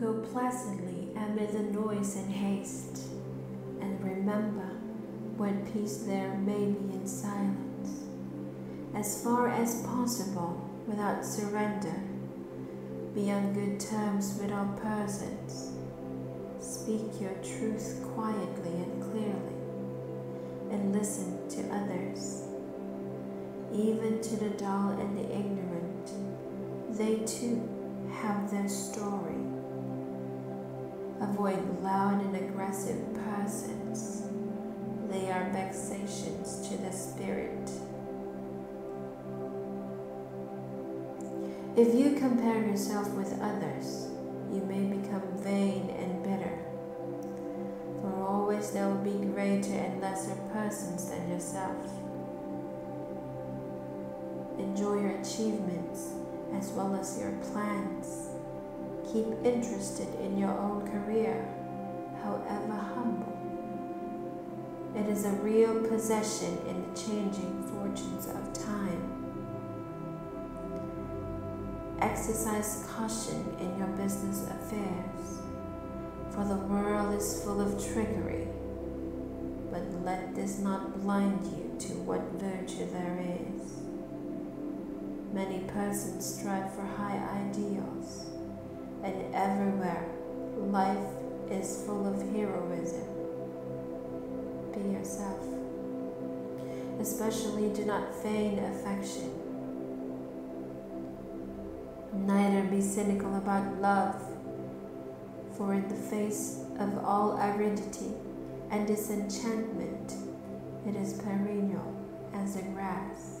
Go pleasantly amid the noise and haste, and remember what peace there may be in silence. As far as possible, without surrender, be on good terms with all persons. Speak your truth quietly and clearly, and listen to others. Even to the dull and the ignorant, they too have their story. Avoid loud and aggressive persons. They are vexations to the spirit. If you compare yourself with others, you may become vain and bitter. For always there will be greater and lesser persons than yourself. Enjoy your achievements as well as your plans. Keep interested in your own career, however humble. It is a real possession in the changing fortunes of time. Exercise caution in your business affairs, for the world is full of trickery, but let this not blind you to what virtue there is. Many persons strive for high ideals, and everywhere life is full of heroism. Be yourself. Especially do not feign affection. Neither be cynical about love, for in the face of all aridity and disenchantment, it is perennial as the grass.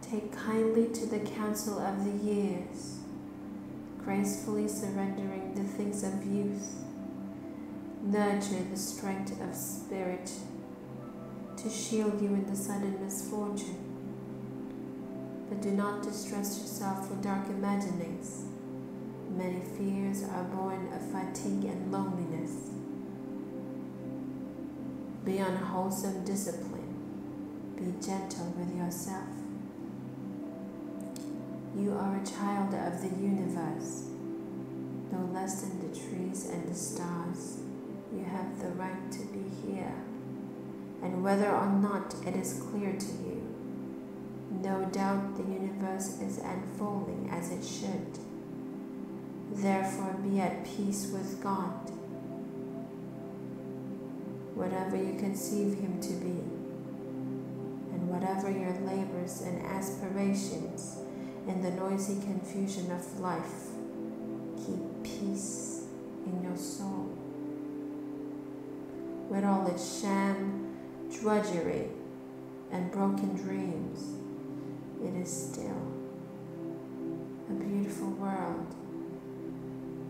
Take kindly to the counsel of the years, gracefully surrendering the things of youth. Nurture the strength of spirit to shield you in the sudden misfortune. But do not distress yourself with dark imaginings. Many fears are born of fatigue and loneliness. Be on wholesome discipline. Be gentle with yourself. You are a child of the universe. No less than the trees and the stars, you have the right to be here. And whether or not it is clear to you, no doubt the universe is unfolding as it should. Therefore be at peace with God, whatever you conceive Him to be, and whatever your labors and aspirations. In the noisy confusion of life, keep peace in your soul. With all its sham, drudgery, and broken dreams, it is still a beautiful world.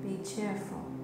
Be cheerful.